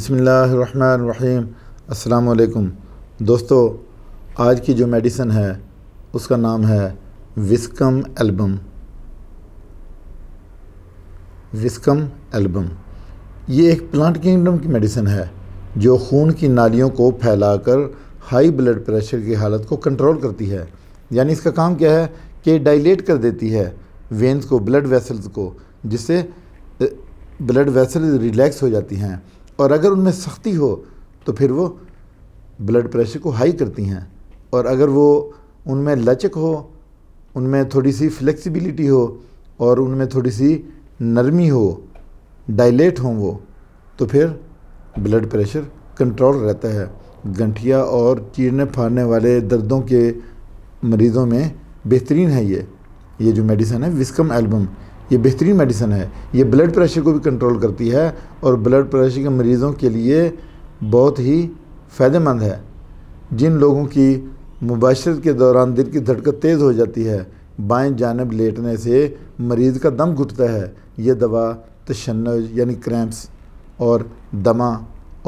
बिस्मिल्लाहिर्रहमानिर्रहीम। अस्सलामुअलैकुम दोस्तों, आज की जो मेडिसिन है उसका नाम है विस्कम एल्बम। विस्कम एल्बम ये एक प्लांट किंगडम की मेडिसिन है जो खून की नालियों को फैलाकर हाई ब्लड प्रेशर की हालत को कंट्रोल करती है। यानी इसका काम क्या है कि डायलेट कर देती है वेंस को, ब्लड वेसल्स को, जिससे ब्लड वेसल रिलैक्स हो जाती हैं और अगर उनमें सख्ती हो तो फिर वो ब्लड प्रेशर को हाई करती हैं। और अगर वो उनमें लचक हो, उनमें थोड़ी सी फ्लेक्सिबिलिटी हो और उनमें थोड़ी सी नरमी हो, डायलेट हों वो, तो फिर ब्लड प्रेशर कंट्रोल रहता है। गंठिया और चीरने फाड़ने वाले दर्दों के मरीज़ों में बेहतरीन है ये जो मेडिसिन है विस्कम एल्बम। ये बेहतरीन मेडिसिन है, ये ब्लड प्रेशर को भी कंट्रोल करती है और ब्लड प्रेशर के मरीज़ों के लिए बहुत ही फ़ायदेमंद है। जिन लोगों की मुबाशरत के दौरान दिल की धड़कन तेज़ हो जाती है, बाएं जानब लेटने से मरीज़ का दम घुटता है, ये दवा तशन्नुज यानी क्रैम्प्स और दमा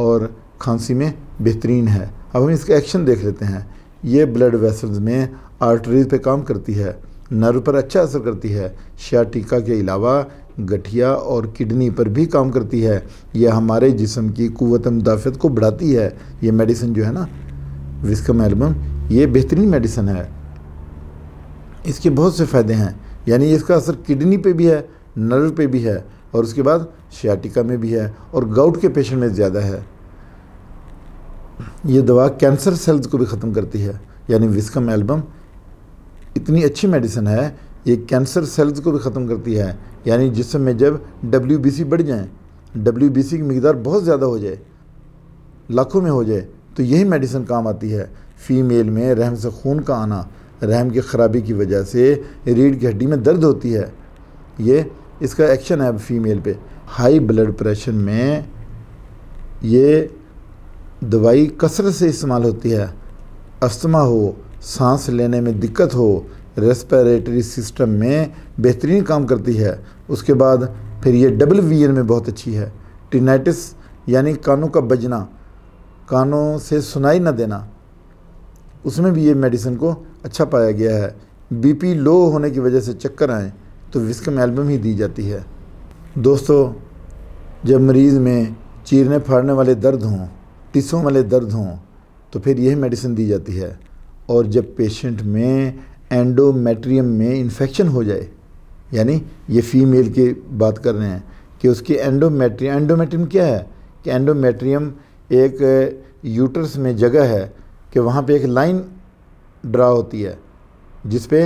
और खांसी में बेहतरीन है। अब हम इसका एक्शन देख लेते हैं। ये ब्लड वेसल्स में आर्टरीज़ पे काम करती है, नर्व पर अच्छा असर करती है। श्याटिका के अलावा गठिया और किडनी पर भी काम करती है। यह हमारे जिस्म की कुव्वत मुदाफ़त को बढ़ाती है। ये मेडिसिन जो है ना विस्कम एल्बम, ये बेहतरीन मेडिसिन है। इसके बहुत से फ़ायदे हैं, यानी इसका असर किडनी पे भी है, नर्व पे भी है और उसके बाद श्याटिका में भी है और गाउट के पेशेंट में ज़्यादा है। ये दवा कैंसर सेल्स को भी ख़त्म करती है, यानी विस्कम एल्बम इतनी अच्छी मेडिसिन है, ये कैंसर सेल्स को भी ख़त्म करती है। यानी जिस्म में जब WBC बढ़ जाए, WBC की मकदार बहुत ज़्यादा हो जाए, लाखों में हो जाए, तो यही मेडिसिन काम आती है। फ़ीमेल में रहम से खून का आना, रहम की ख़राबी की वजह से रीढ़ की हड्डी में दर्द होती है, ये इसका एक्शन है। फ़ीमेल पे हाई ब्लड प्रेशर में ये दवाई कसरत से इस्तेमाल होती है। अस्थमा हो, सांस लेने में दिक्कत हो, रेस्पिरेटरी सिस्टम में बेहतरीन काम करती है। उसके बाद फिर ये WVL में बहुत अच्छी है। टिनाइटिस यानी कानों का बजना, कानों से सुनाई ना देना, उसमें भी ये मेडिसिन को अच्छा पाया गया है। BP लो होने की वजह से चक्कर आए तो विस्कम एल्बम ही दी जाती है। दोस्तों, जब मरीज़ में चीरने फाड़ने वाले दर्द हों, टिश्सों वाले दर्द हों, तो फिर यह मेडिसिन दी जाती है। और जब पेशेंट में एंडोमेट्रियम में इन्फेक्शन हो जाए, यानी ये फ़ीमेल की बात कर रहे हैं कि उसके एंडोमेट्रियम क्या है कि एंडोमेट्रियम एक यूट्रस में जगह है कि वहाँ पे एक लाइन ड्रा होती है जिस पे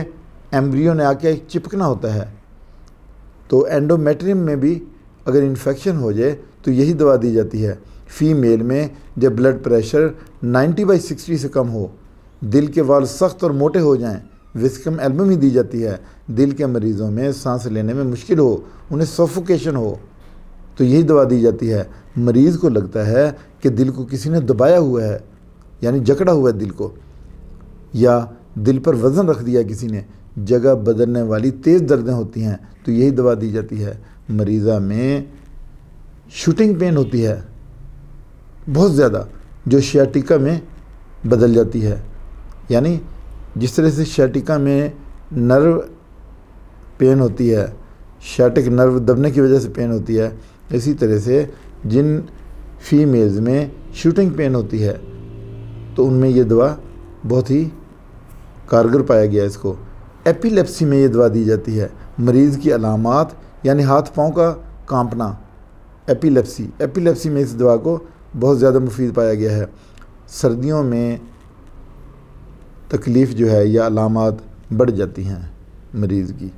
एम्ब्रियो ने आके एक चिपकना होता है। तो एंडोमेट्रियम में भी अगर इन्फेक्शन हो जाए तो यही दवा दी जाती है। फ़ीमेल में जब ब्लड प्रेशर 90/60 से कम हो, दिल के वाल सख्त और मोटे हो जाएं, विस्कम एल्बम ही दी जाती है। दिल के मरीज़ों में सांस लेने में मुश्किल हो, उन्हें सफोकेशन हो, तो यही दवा दी जाती है। मरीज़ को लगता है कि दिल को किसी ने दबाया हुआ है, यानी जकड़ा हुआ है दिल को, या दिल पर वज़न रख दिया किसी ने। जगह बदलने वाली तेज़ दर्दें होती हैं तो यही दवा दी जाती है। मरीज़ा में शूटिंग पेन होती है बहुत ज़्यादा, जो शियाटिका में बदल जाती है। यानी जिस तरह से शैटिका में नर्व पेन होती है, शैटिक नर्व दबने की वजह से पेन होती है, इसी तरह से जिन फीमेल्स में शूटिंग पेन होती है तो उनमें ये दवा बहुत ही कारगर पाया गया इसको। एपिलेप्सी में ये दवा दी जाती है। मरीज़ की अलामात यानी हाथ पाँव का कांपना, एपिलेप्सी में इस दवा को बहुत ज़्यादा मुफीद पाया गया है। सर्दियों में तकलीफ़ जो है या अलामात बढ़ जाती हैं मरीज़ की।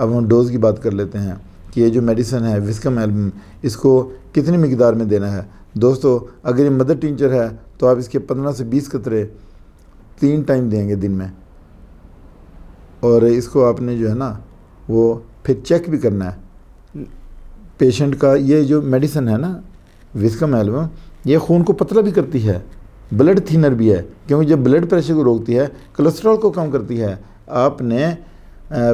अब हम डोज़ की बात कर लेते हैं कि ये जो मेडिसिन है विस्कम एल्बम, इसको कितनी मिकदार में देना है। दोस्तों, अगर ये मदर टिंचर है तो आप इसके 15 से 20 कतरे 3 टाइम देंगे दिन में। और इसको आपने जो है ना वो फिर चेक भी करना है पेशेंट का। ये जो मेडिसिन है ना विस्कम एल्बम, ये खून को पतला भी करती है, ब्लड थिनर भी है, क्योंकि जब ब्लड प्रेशर को रोकती है, कोलेस्ट्रॉल को कम करती है। आपने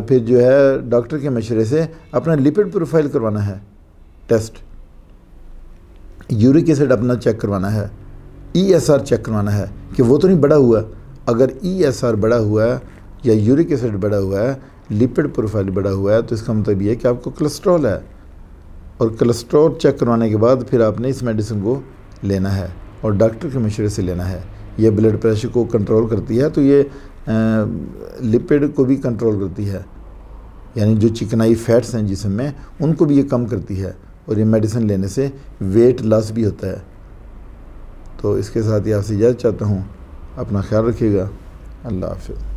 फिर जो है डॉक्टर के मशवरे से अपना लिपिड प्रोफाइल करवाना है टेस्ट। यूरिक एसिड अपना चेक करवाना है, ईएसआर चेक करवाना है कि वो तो नहीं बढ़ा हुआ। अगर ईएसआर बढ़ा हुआ है या यूरिक एसिड बढ़ा हुआ है, लिपिड प्रोफाइल बढ़ा हुआ है, तो इसका मतलब ये है कि आपको कोलेस्ट्रॉल है। और कोलेस्ट्रॉल चेक करवाने के बाद फिर आपने इस मेडिसिन को लेना है और डॉक्टर के मशवरे से लेना है। ये ब्लड प्रेशर को कंट्रोल करती है, तो ये लिपिड को भी कंट्रोल करती है, यानी जो चिकनाई फैट्स हैं जिसम में उनको भी ये कम करती है। और ये मेडिसिन लेने से वेट लॉस भी होता है। तो इसके साथ ही आपसे इजाज़त चाहता हूँ, अपना ख्याल रखिएगा, अल्लाह हाफ़िज़।